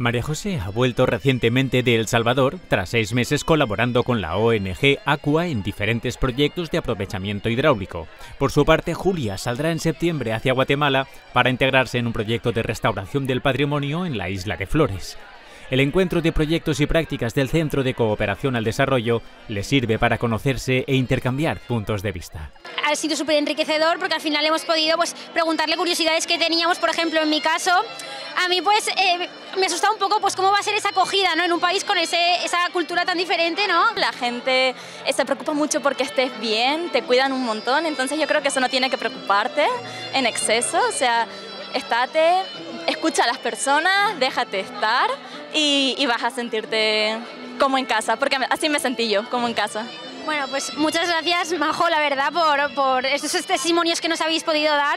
María José ha vuelto recientemente de El Salvador tras 6 meses colaborando con la ONG ACUA en diferentes proyectos de aprovechamiento hidráulico. Por su parte, Julia saldrá en septiembre hacia Guatemala para integrarse en un proyecto de restauración del patrimonio en la isla de Flores. El encuentro de proyectos y prácticas del Centro de Cooperación al Desarrollo les sirve para conocerse e intercambiar puntos de vista. Ha sido súper enriquecedor porque al final hemos podido preguntarle curiosidades que teníamos, por ejemplo, en mi caso. A mí me asustaba un poco cómo va a ser esa acogida, ¿no?, en un país con esa cultura tan diferente, ¿no? La gente se preocupa mucho porque estés bien, te cuidan un montón, entonces yo creo que eso no tiene que preocuparte en exceso, o sea, estate, escucha a las personas, déjate estar y vas a sentirte como en casa, porque así me sentí yo, como en casa. Bueno, pues muchas gracias, Majo, la verdad, por estos testimonios que nos habéis podido dar.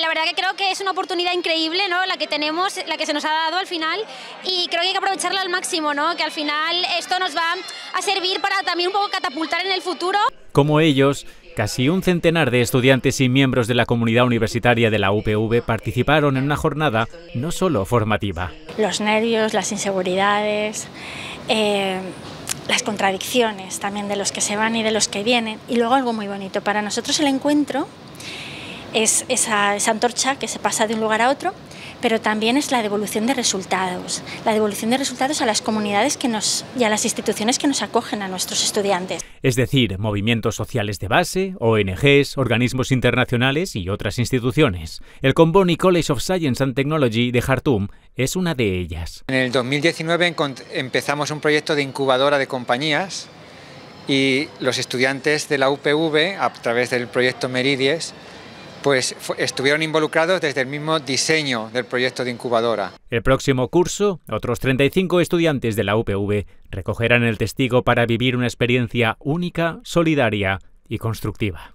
La verdad que creo que es una oportunidad increíble, ¿no?, la que tenemos, la que se nos ha dado al final, y creo que hay que aprovecharla al máximo, ¿no?, que al final esto nos va a servir para también un poco catapultar en el futuro. Como ellos, casi un centenar de estudiantes y miembros de la comunidad universitaria de la UPV participaron en una jornada no solo formativa. Los nervios, las inseguridades, las contradicciones también de los que se van y de los que vienen, y luego algo muy bonito. Para nosotros el encuentro es esa antorcha que se pasa de un lugar a otro, pero también es la devolución de resultados a las comunidades y a las instituciones que nos acogen a nuestros estudiantes. Es decir, movimientos sociales de base, ONGs, organismos internacionales y otras instituciones. El Comboni College of Science and Technology de Khartoum es una de ellas. En el 2019 empezamos un proyecto de incubadora de compañías y los estudiantes de la UPV, a través del proyecto Meridies, estuvieron involucrados desde el mismo diseño del proyecto de incubadora. El próximo curso, otros 35 estudiantes de la UPV recogerán el testigo para vivir una experiencia única, solidaria y constructiva.